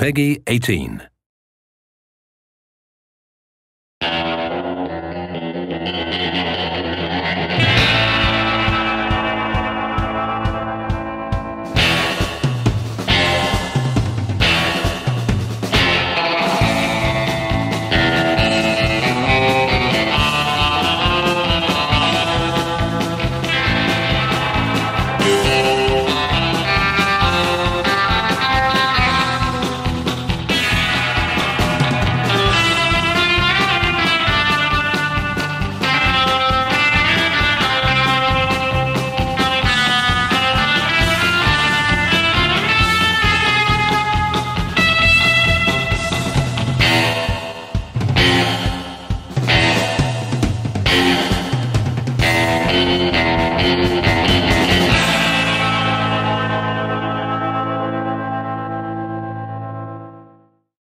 PEGI 18.